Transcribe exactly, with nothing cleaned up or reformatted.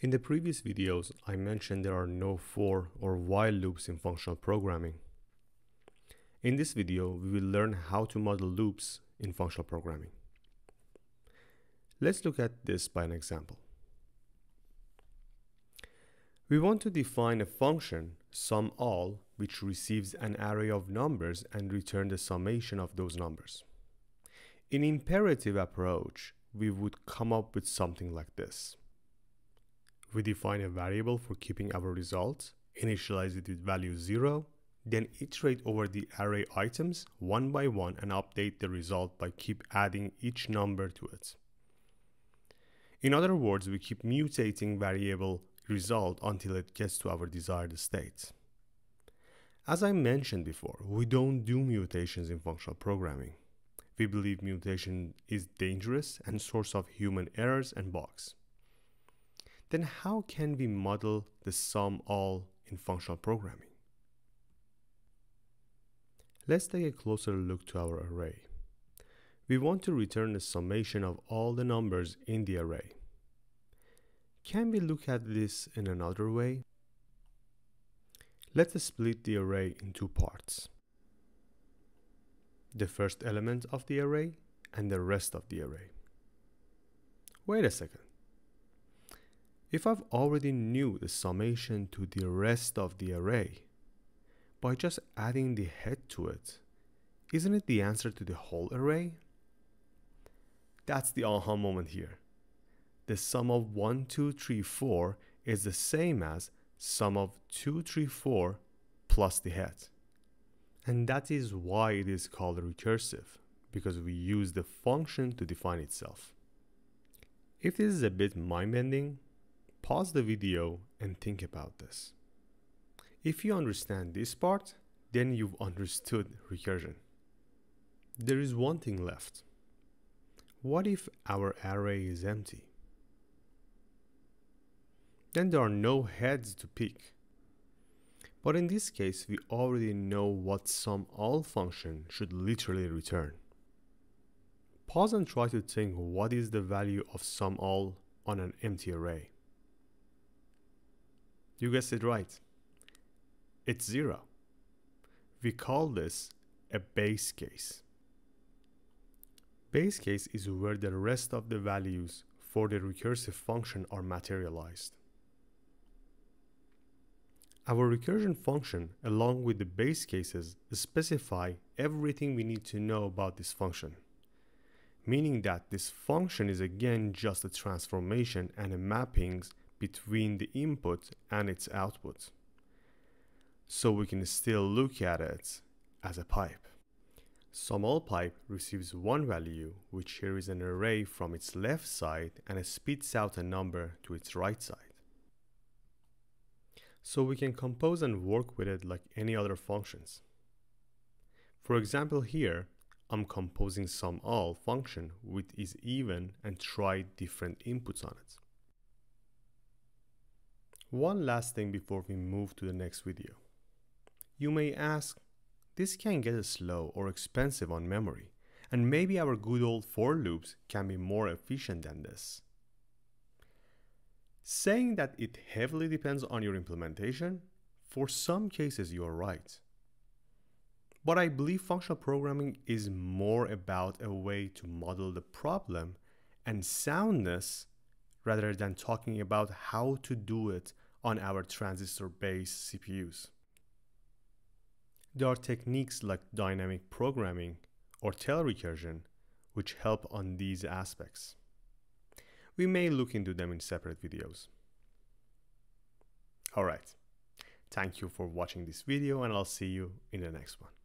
In the previous videos, I mentioned there are no for or while loops in functional programming. In this video, we will learn how to model loops in functional programming. Let's look at this by an example. We want to define a function, sumAll, which receives an array of numbers and returns the summation of those numbers. In imperative approach, we would come up with something like this. We define a variable for keeping our result, initialize it with value zero, then iterate over the array items one by one and update the result by keep adding each number to it. In other words, we keep mutating variable result until it gets to our desired state. As I mentioned before, we don't do mutations in functional programming. We believe mutation is dangerous and source of human errors and bugs. Then how can we model the sumAll in functional programming? Let's take a closer look to our array. We want to return the summation of all the numbers in the array. Can we look at this in another way? Let's split the array into parts. The first element of the array and the rest of the array. Wait a second. If I've already knew the summation to the rest of the array, by just adding the head to it, isn't it the answer to the whole array? That's the aha moment here. The sum of one, two, three, four is the same as sum of two, three, four plus the head. And that is why it is called recursive, because we use the function to define itself. If this is a bit mind-bending, pause the video and think about this. If you understand this part, then you've understood recursion. There is one thing left. What if our array is empty? Then there are no heads to pick. But in this case, we already know what sumAll function should literally return. Pause and try to think what is the value of sumAll on an empty array. You guessed it right. It's zero. We call this a base case. Base case is where the rest of the values for the recursive function are materialized. Our recursion function, along with the base cases, specify everything we need to know about this function, meaning that this function is again just a transformation and a mappings between the input and its output, so we can still look at it as a pipe. sumAll pipe receives one value, which here is an array from its left side, and it spits out a number to its right side. So we can compose and work with it like any other functions. For example, here I'm composing sumAll function with is even and try different inputs on it. One last thing before we move to the next video. You may ask, this can get slow or expensive on memory, and maybe our good old for loops can be more efficient than this. Saying that it heavily depends on your implementation, for some cases you are right. But I believe functional programming is more about a way to model the problem and soundness rather than talking about how to do it on our transistor-based C P Us. There are techniques like dynamic programming or tail recursion which help on these aspects. We may look into them in separate videos. Alright, thank you for watching this video and I'll see you in the next one.